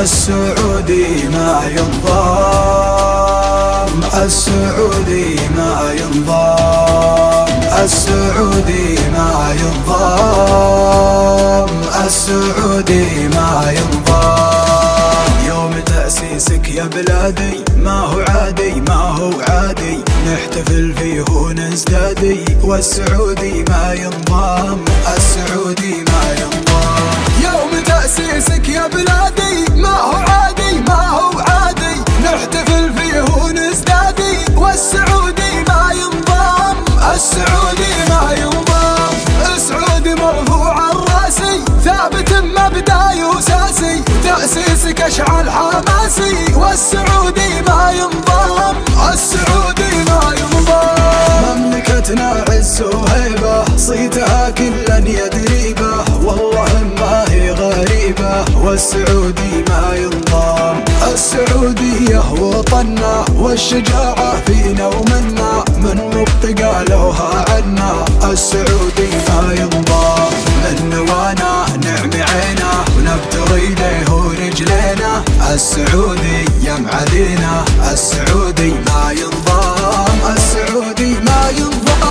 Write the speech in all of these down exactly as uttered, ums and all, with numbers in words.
السعودي ما ينضم، السعودي ما ينضم، السعودي ما ينضم، السعودي ما ينضم. يوم تأسيسك يا بلادي ما هو عادي، ما هو عادي، نحتفل فيه ونزدادي، والسعودي ما ينضم، السعودي ما ينضم. يوم تأسيسك يا بلادي ما هو عادي، ما هو عادي، نحتفل فيه ونزدادي، والسعودي ما ينضم، السعودي ما ينضم. السعودي مرفوع عن راسي، ثابت مبداي واساسي، تأسيسك اشعل حماسي، والسعودي ما ينضم، السعودي ما ينضم. مملكتنا عز وهيبة، صيتها كلا يدري به، والله ما هي غريبة، والسعودي ما ينضم. السعودية وطننا، والشجاعة فينا ومنا، من نطق قالوها عنا، السعودي ما ينضم. من نوانا نعم عينا، ونبتغي له ورجلينا، السعودي يم علينا، السعودي ما ينضم، السعودي ما ينضم.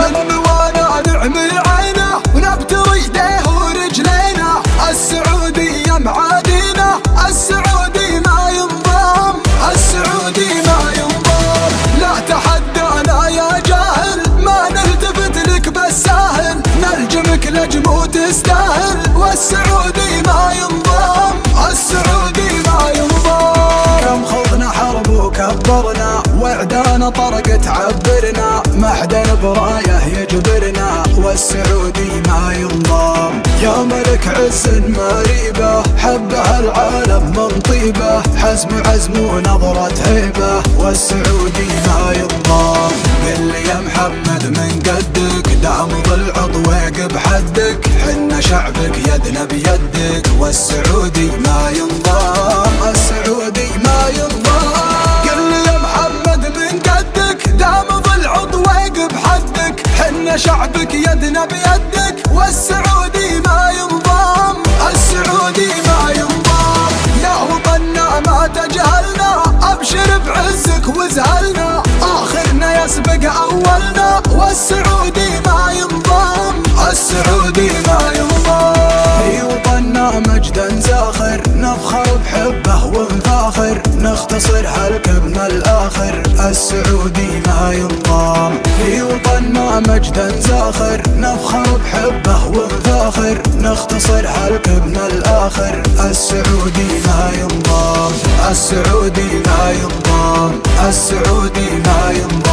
من نوانا نعم عينا، ونبتغي له ورجلينا، السعودي يم عادينا، السعودي ما ينضم، السعودي ما ينضم. لا تحدانا يا جاهل، ما نلتفت لك بالساهل، نرجمك لجم وتستاهل، والسعودي ما ينضم، السعودي ما ينضم. كم خوضنا حرب وكبرنا، وعدانا طرق تعبرنا، ما حدا برايه يجبرنا، والسعودي ما ينضم. يا ملك عز مريبه، حبها العالم من طيبه، حزم عزم ونظره هيبه، والسعودي ما ينضم. قل يا محمد من قدك، دعم ضلع طويق بحدك، حنا شعبك يدنا بيدك، والسعودي ما ينضم، السعودي ما ينضم. قل يا محمد من قدك، دعم ضلع طويق بحدك، حنا شعبك يدنا بيدك، والسعودي ما ينضم، السعودي ما ينضم. يا وطننا ما تجهلنا، ابشر بعزك وزهلنا، اخرنا يسبق اولنا، والسعودي ما ينضم، السعودي ما ينضم. في وطننا مجدا زاخر، نفخر بحبه ونفاخر، نختصر هالكم الاخر، السعودي ما ينضم. في وطننا مجدا زاخر، نفخر بحبه ونفاخر، نختصر هالكم الاخر، السعودي ما ينضم، السعودي ما ينضم، السعودي ما ينضم.